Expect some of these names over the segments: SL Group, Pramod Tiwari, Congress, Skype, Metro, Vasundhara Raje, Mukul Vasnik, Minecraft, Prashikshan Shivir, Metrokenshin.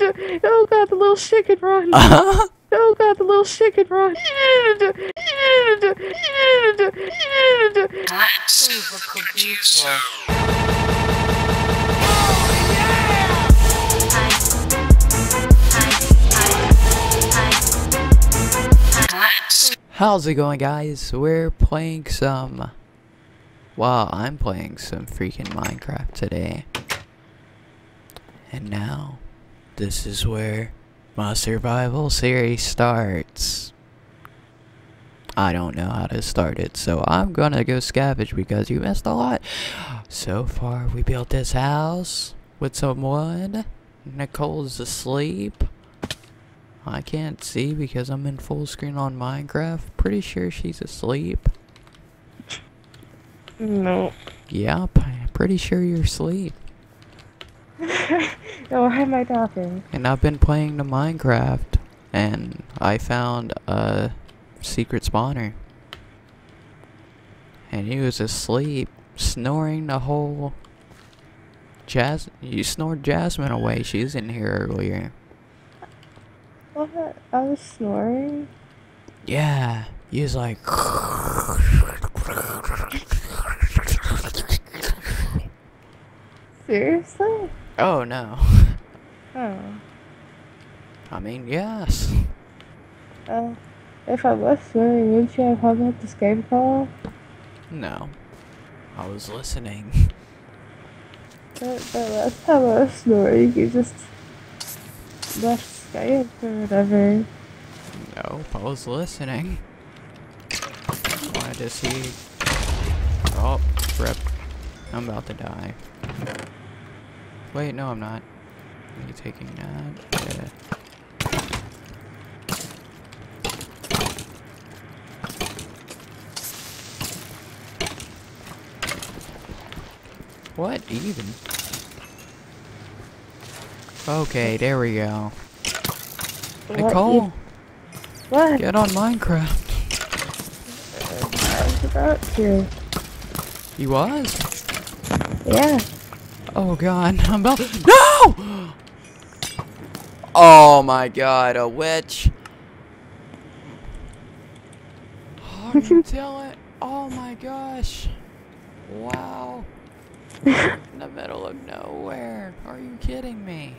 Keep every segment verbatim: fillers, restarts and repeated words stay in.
do. Oh god, the little shit can run. Uh-huh. Oh god, the little shit can run. How's it going, guys? We're playing some... Wow, I'm playing some freaking Minecraft today. And now, this is where my survival series starts. I don't know how to start it, so I'm gonna go scavenge because you missed a lot. So far, we built this house with some wood. Nicole's asleep. I can't see because I'm in full screen on Minecraft. Pretty sure she's asleep. No. Yep, I'm pretty sure you're asleep. Oh, why am I talking? And I've been playing the Minecraft, and I found a secret spawner. And he was asleep, snoring the whole... Jas- you snored Jasmine away, she was in here earlier. What? I was snoring? Yeah, he was like... Seriously? Oh, no. Oh. I mean, yes. Uh, if I was swearing, wouldn't you have hung up the Skype call? No. I was listening. But the last time I was snoring, you just left Skype or whatever. Nope, I was listening. Why does he... Oh, rip. I'm about to die. Wait, no, I'm not. Are you taking that? What even? Okay, there we go. What Nicole! What? Get on Minecraft. I was about to. You was? Yeah. Oh god, I'm about to- No! Oh my god, a witch! How do you tell it? Oh my gosh! Wow! In the middle of nowhere! Are you kidding me?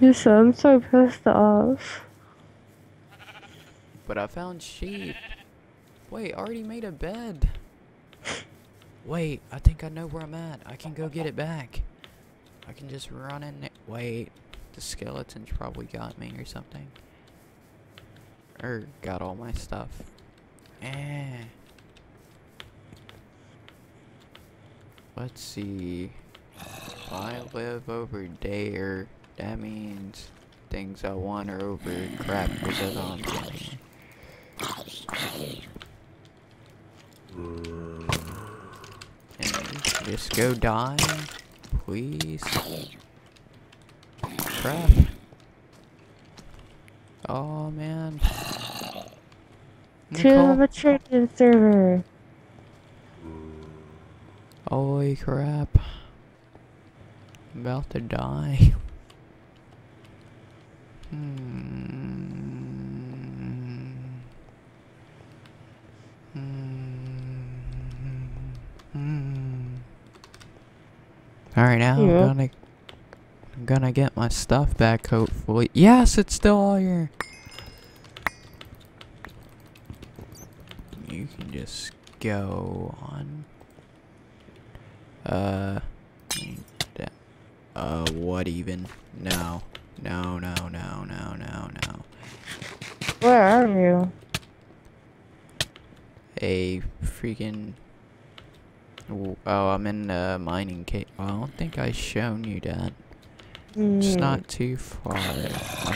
Yes, I'm so pissed off. But I found sheep. Wait, I already made a bed. Wait, I think I know where I'm at. I can go get it back. I can just run in there. Wait, the skeletons probably got me or something. Or got all my stuff. Eh. Let's see. If I live over there, that means things I want are over crap because I'm getting. Just go die, please. Crap. Oh man. To the trading server. Holy crap. I'm about to die. Hmm. Hmm. Alright, now yeah. I'm gonna I'm gonna get my stuff back, hopefully. Yes, it's still all here. You can just go on. Uh Uh what even? No. No no no no no no. Where are you? A freaking Oh, I'm in the uh, mining cave. Well, I don't think I've shown you that. Mm. It's not too far. I'm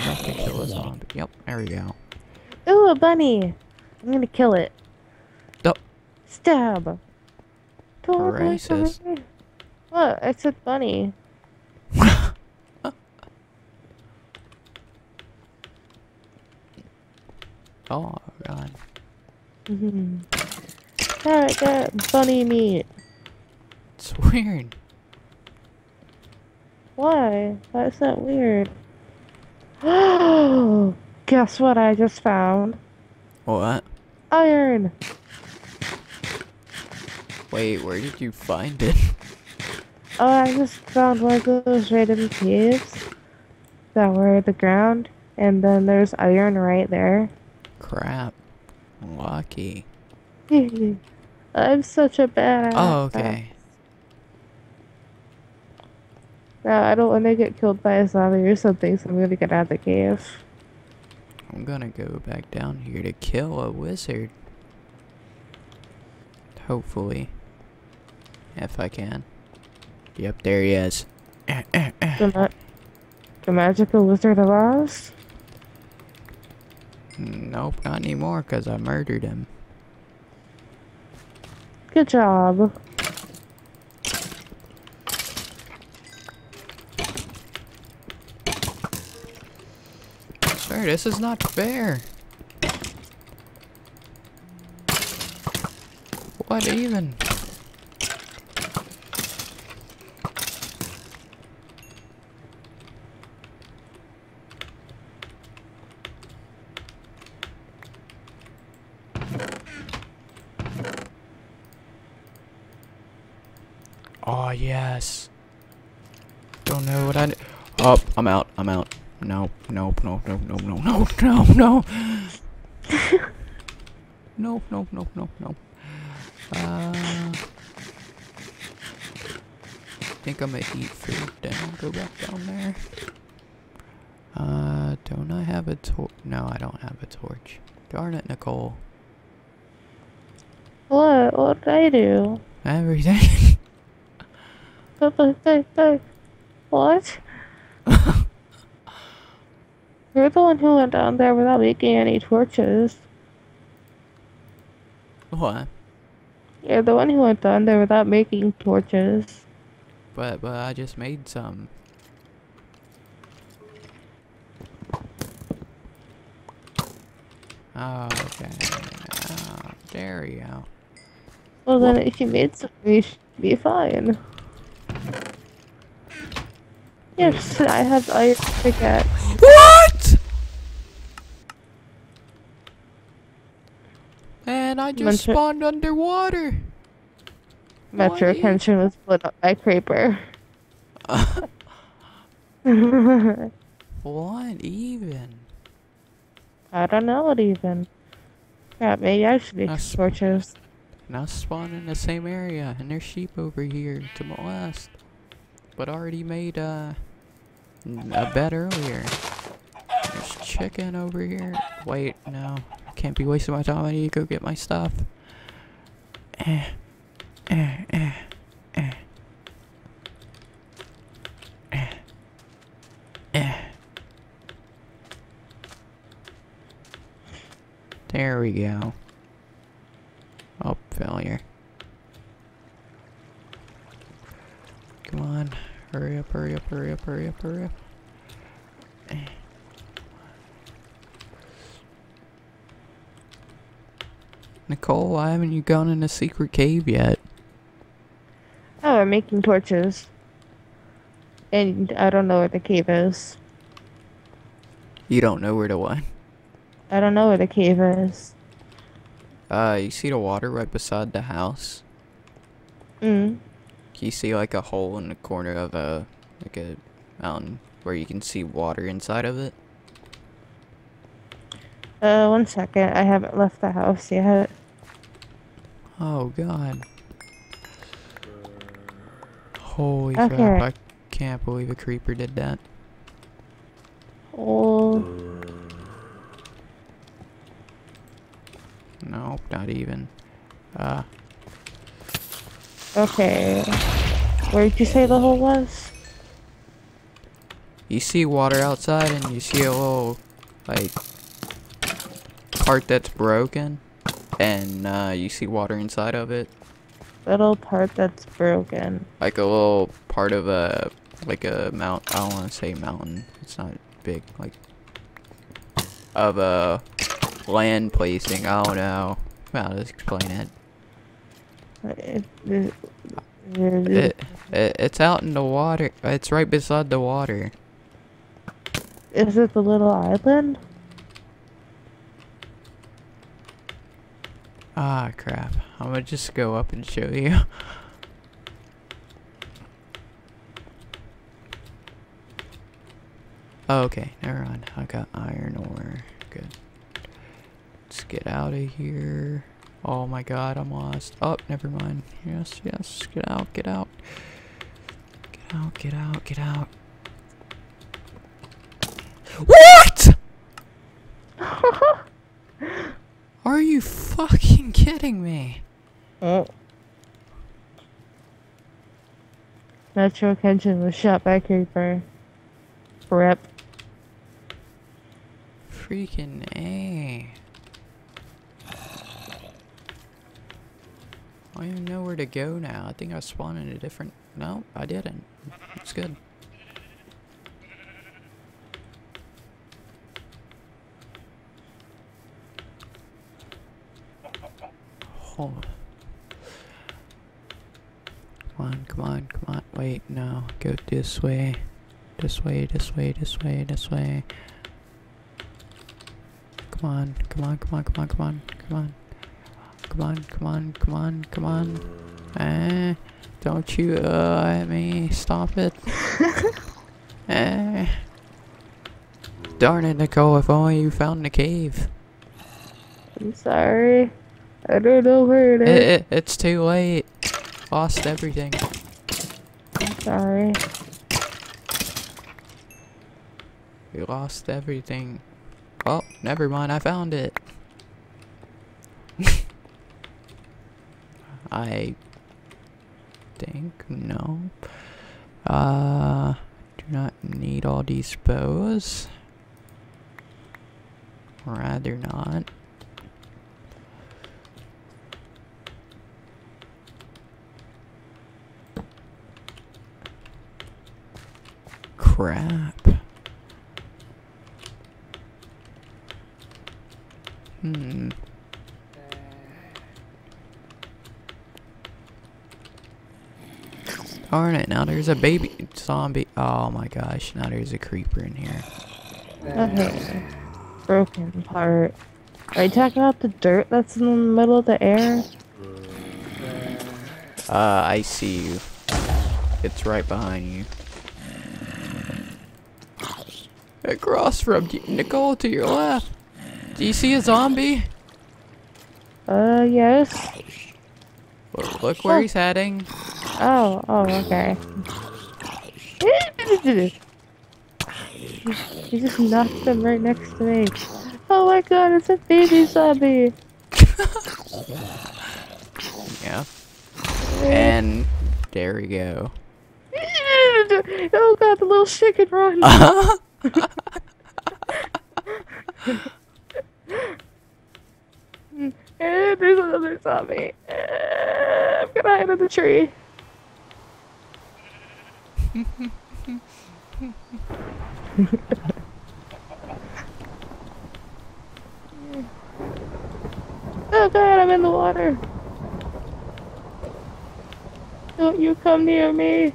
not gonna kill a zombie. Yep, there we go. Ooh, a bunny! I'm gonna kill it. Oh. Stab! Totally racist. Sorry. What? I said bunny. Oh, God. Mm-hmm. Alright, got bunny meat. It's weird. Why? That's not weird. Guess what I just found? What? Iron! Wait, where did you find it? Oh, I just found one of those random caves that were in the ground, and then there's iron right there. Crap. Lucky. I'm such a badass. Oh, okay. Now, I don't want to get killed by a zombie or something, so I'm gonna get out of the cave. I'm gonna go back down here to kill a wizard. Hopefully. If I can. Yep, there he is. Eh, eh, eh. The, ma the magical Wizard of Oz? Nope, not anymore, because I murdered him. Good job. Sir, this is not fair. What even? Oh, yes. Don't know what I do. Oh, I'm out. I'm out. No, no, no, no, no, no, no, no, no. No, no, no, no, no. Uh, think I'm gonna eat food, then I'll go back down there. Uh, don't I have a torch? No, I don't have a torch. Darn it, Nicole. What? What did I do? Everything. What? You're the one who went down there without making any torches. What? You're the one who went down there without making torches. But, but I just made some. Oh, okay. Oh, there you go. Well then, if you made some, you should be fine. Yes, I have iron pickaxe. What? And I just Metro spawned underwater. Metrokenshin was split up by creeper. Uh, what even? I don't know what even. Yeah, maybe I should make torches. And I spawned in the same area, and there's sheep over here to my last. But I already made uh, a bed earlier. There's chicken over here. Wait, no. Can't be wasting my time. I need to go get my stuff. Eh, eh, eh, eh. Eh. Eh. There we go. Oh, failure. Come on. Hurry up, hurry up, hurry up, hurry up, hurry up. Eh. Nicole, why haven't you gone in a secret cave yet? Oh, I'm making torches. And I don't know where the cave is. You don't know where to what? I don't know where the cave is. Uh, you see the water right beside the house? Mm. You see like a hole in the corner of a, like a mountain where you can see water inside of it? Uh, one second. I haven't left the house yet. Oh, God. Holy okay. crap. I can't believe a creeper did that. Oh. Nope, not even. Uh. Okay. Where did you say the hole was? You see water outside and you see a little, like, part that's broken, and uh, you see water inside of it. Little part that's broken. Like a little part of a, like a mount. I don't want to say mountain. It's not big. Like of a land placing. I don't know. Well, let's explain it. It, it, it, it's out in the water. It's right beside the water. Is it the little island? Ah, crap. I'm gonna just go up and show you. Oh, okay, never mind. I got iron ore. Good. Let's get out of here. Oh my god, I'm lost. Oh, never mind. Yes, yes. Get out, get out. Get out, get out, get out. What? Are you fucking kidding me? Oh. Metrokenshin was shot by creeper. Rip. Freaking A. I don't even know where to go now. I think I spawned in a different... No, I didn't. It's good. Oh. Come on, come on, come on. Wait, no. Go this way. This way, this way, this way, this way. Come on, come on, come on, come on, come on, come on. Come on, come on, come on, come on. Eh, don't you uh at me, stop it. Eh. Darn it, Nicole, if only you found the cave. I'm sorry. I don't know where it is. It, it, it's too late. Lost everything. I'm sorry. We lost everything. Oh, never mind. I found it. I think no. Uh, do not need all these bows. Rather not. Crap. Hmm. Darn it, now there's a baby zombie. Oh my gosh, now there's a creeper in here. Okay. Broken part. Are you talking about the dirt that's in the middle of the air? Uh, I see you. It's right behind you. Across from you. Nicole, to your left. Do you see a zombie? Uh, yes. Look, look where oh. he's heading. Oh, oh, okay. He just knocked them right next to me. Oh my god, it's a baby zombie! Yeah. And there we go. Oh god, the little shit can run! There's another zombie. Uh, I'm gonna hide in the tree. Oh god, I'm in the water. Don't you come near me.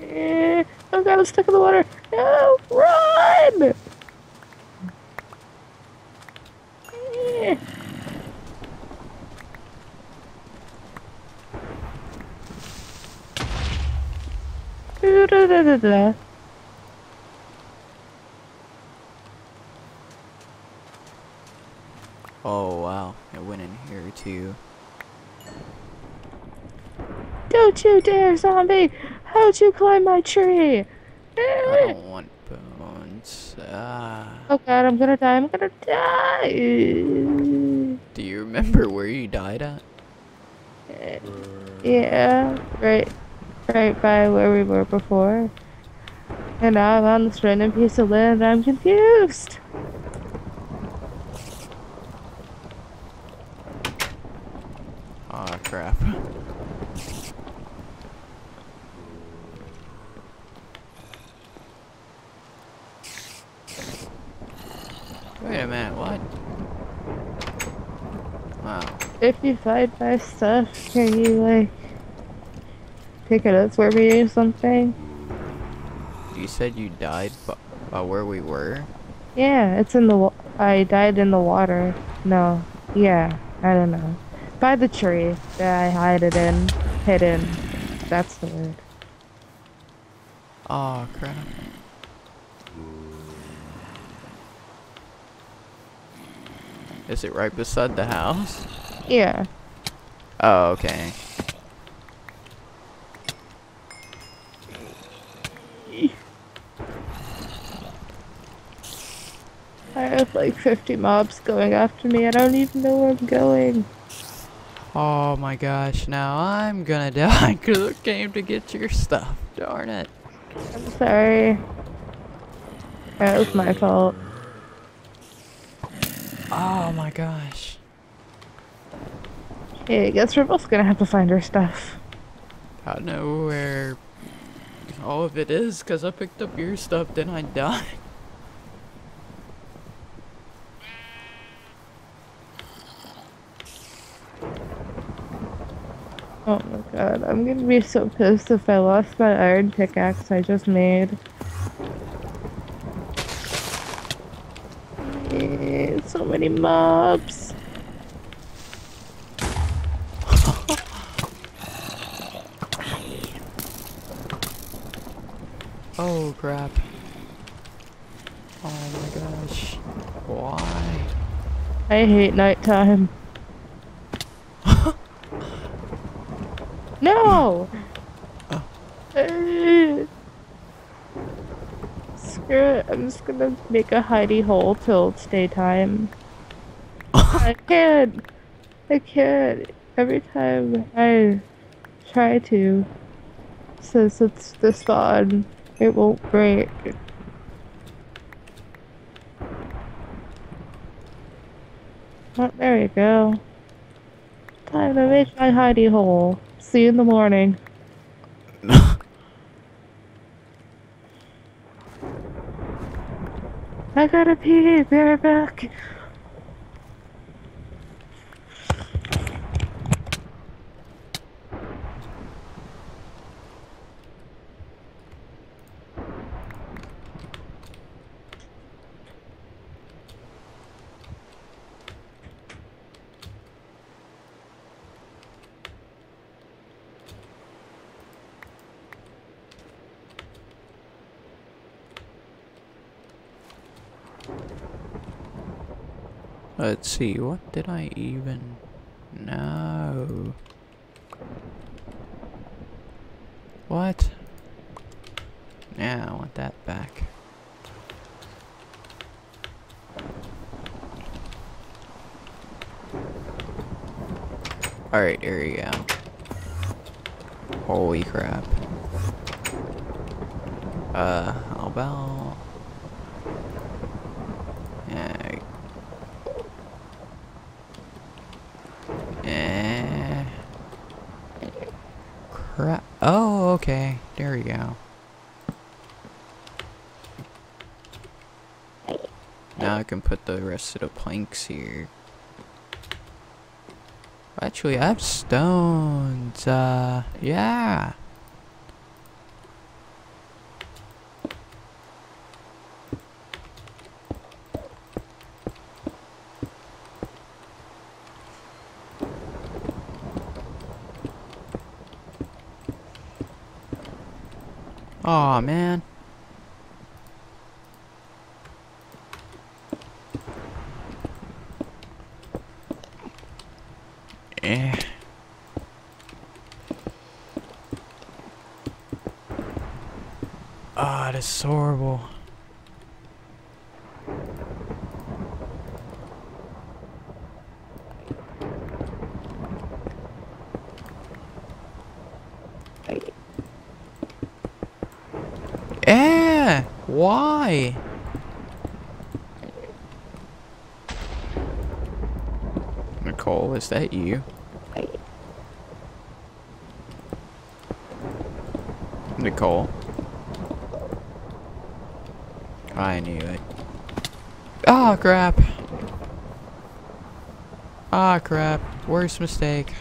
Uh, oh god, I'm stuck in the water. No, run! Uh, Da-da-da-da-da. Oh wow, it went in here too. Don't you dare, zombie! How'd you climb my tree? I don't want bones. Ah. Oh god, I'm gonna die, I'm gonna die! Do you remember where you died at? Uh, yeah, right. Right by where we were before. And now I'm on this random piece of land and I'm confused. Aw, oh, crap. Wait a minute, what? Wow. If you find my stuff, can you like pick it up for me or something? Do you you said you died by where we were? Yeah, it's in the wa I died in the water. No. Yeah, I don't know. By the tree that I hid it in. Hidden. That's the word. Aw, oh, crap. Is it right beside the house? Yeah. Oh, okay. I have like fifty mobs going after me. I don't even know where I'm going. Oh my gosh, now I'm gonna die because I came to get your stuff. Darn it. I'm sorry. That was my fault. Oh my gosh. Hey, I guess we're both gonna have to find our stuff. I don't know where all of it is because I picked up your stuff, then I died. Oh my god, I'm gonna be so pissed if I lost my iron pickaxe I just made. Yeah, so many mobs. Oh crap. Oh my gosh. Why? I hate nighttime. No! Oh. Uh, screw it. I'm just gonna make a hidey hole till it's daytime. I can't. I can't. Every time I try to, since it's the spawn, it won't break. Oh, there we go. Time to make my hidey hole. See you in the morning. I gotta pee. Be right back. Let's see, what did I even know? What? Yeah, I want that back. Alright, here we go. Holy crap. Uh, how about... Oh, okay. There you go. Now I can put the rest of the planks here. Actually, I have stones. Uh, yeah. Aw, oh, man. Eh. Ah, oh, this is horrible. Why? Nicole, is that you? Nicole. I knew it. Ah, crap. Ah, crap. Worst mistake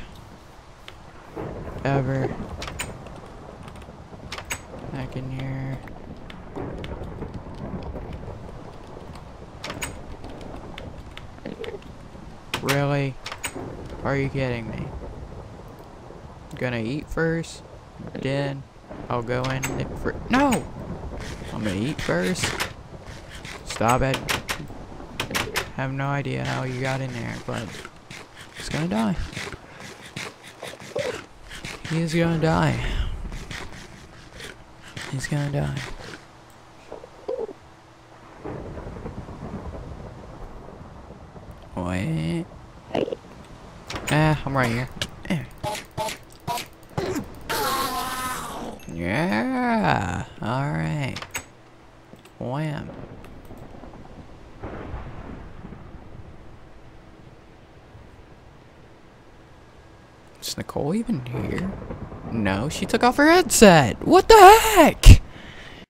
ever. Back in here. Really? Are you kidding me? I'm gonna eat first, then I'll go in for no! I'm gonna eat first. Stop it. I have no idea how you got in there, but he's gonna die. He is gonna die. He's gonna die. Wait. Ah, I'm right here. Yeah. All right. Wham. Is Nicole even here? No, she took off her headset. What the heck?